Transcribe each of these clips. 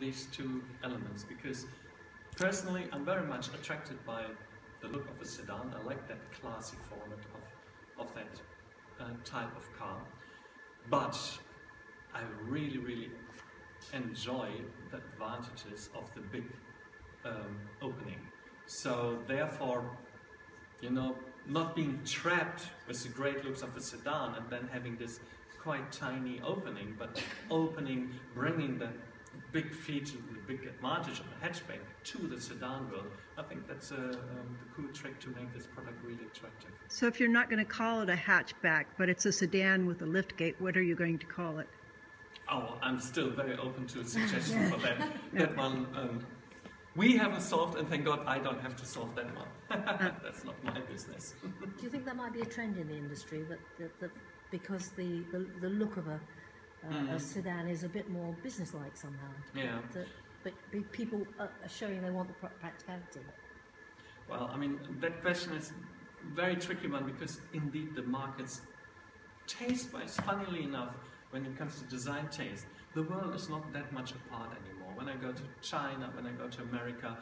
these two elements, because personally I'm very much attracted by the look of a sedan. I like that classy format of that type of car, but I really enjoy the advantages of the big opening. So therefore, you know, not being trapped with the great looks of a sedan and then having this quite tiny opening, but opening, bringing the big feature, the big advantage of a hatchback to the sedan world, I think that's a cool trick to make this product really attractive. So if you're not going to call it a hatchback, but it's a sedan with a liftgate, what are you going to call it? Oh, I'm still very open to a suggestion for that, that one. We haven't solved, and thank God I don't have to solve that one. That's not my business. Do you think that might be a trend in the industry, that because the look of a sedan is a bit more businesslike somehow? Yeah. But people are showing they want the practicality. Well, I mean, that question is a very tricky one, because indeed the market's taste-wise, funnily enough, when it comes to design taste, the world is not that much apart anymore. When I go to China, when I go to America,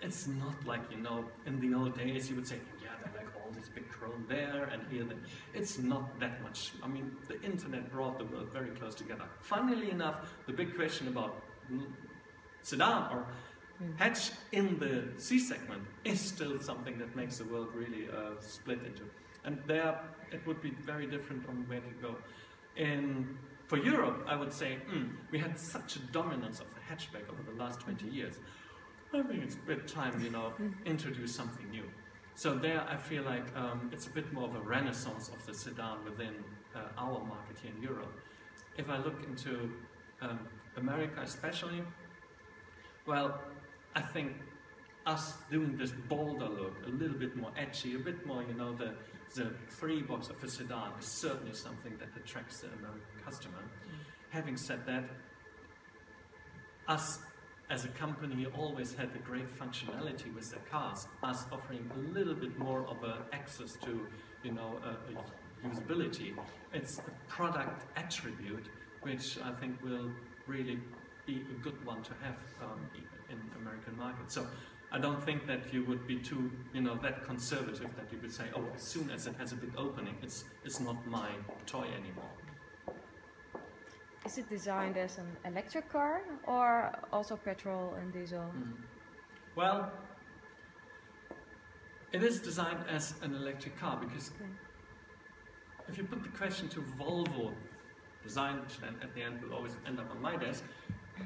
it's not like, you know, in the old days you would say, yeah, they're like all this big chrome there and here. Then. It's not that much. I mean, the internet brought the world very close together. Funnily enough, the big question about sedan or hatch in the C segment is still something that makes the world really split into. And there, it would be very different on where to go. For Europe, I would say, we had such a dominance of the hatchback over the last 20 years. I think it's a bit time, you know, introduce something new. So there I feel like it's a bit more of a renaissance of the sedan within our market here in Europe. If I look into America especially, well, I think us doing this bolder look, a little bit more edgy, a bit more, you know, the free box of a sedan is certainly something that attracts the American customer. Having said that, us as a company always had a great functionality with the cars, us offering a little bit more of an access to, you know, a usability. It's a product attribute which I think will really be a good one to have in the American market. So I don't think that you would be too, you know, that conservative that you would say, oh, as soon as it has a big opening, it's not my toy anymore. Is it designed as an electric car or also petrol and diesel? Well, it is designed as an electric car, because if you put the question to Volvo, design, which then at the end will always end up on my desk,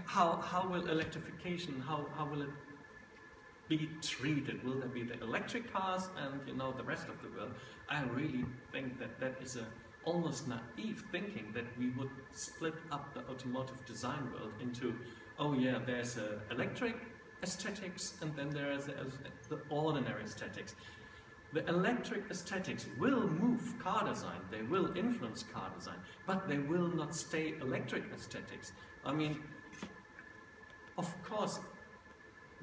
how will electrification, how will it be treated? Will there be the electric cars and, you know, the rest of the world? I really think that is a almost naive thinking, that we would split up the automotive design world into, oh yeah, there's electric aesthetics and then there's the ordinary aesthetics. The electric aesthetics will move car design, they will influence car design, but they will not stay electric aesthetics. I mean, of course,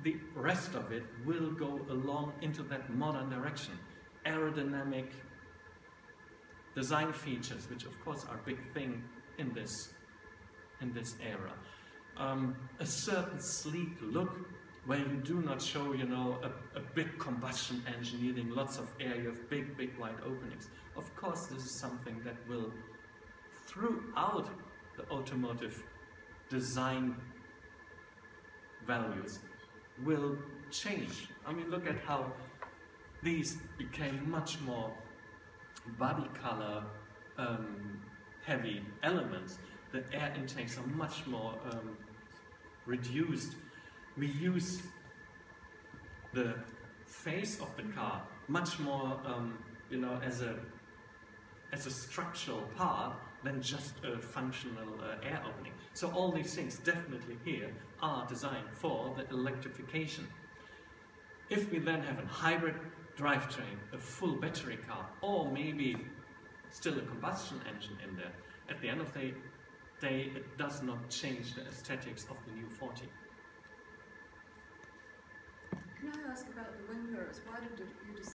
the rest of it will go along into that modern direction. Aerodynamic design features, which of course are a big thing in this era. A certain sleek look where you do not show, you know, a big combustion engine needing lots of air, you have big wide openings. Of course, this is something that will, throughout the automotive design values, will change. I mean, look at how these became much more body color heavy elements. The air intakes are much more reduced. We use the face of the car much more, you know, as a structural part than just a functional air opening. So all these things definitely here are designed for the electrification. If we then have a hybrid drivetrain, a full battery car, or maybe still a combustion engine in there, at the end of the day, it does not change the aesthetics of the new 40. Can I ask about the windows? Why did you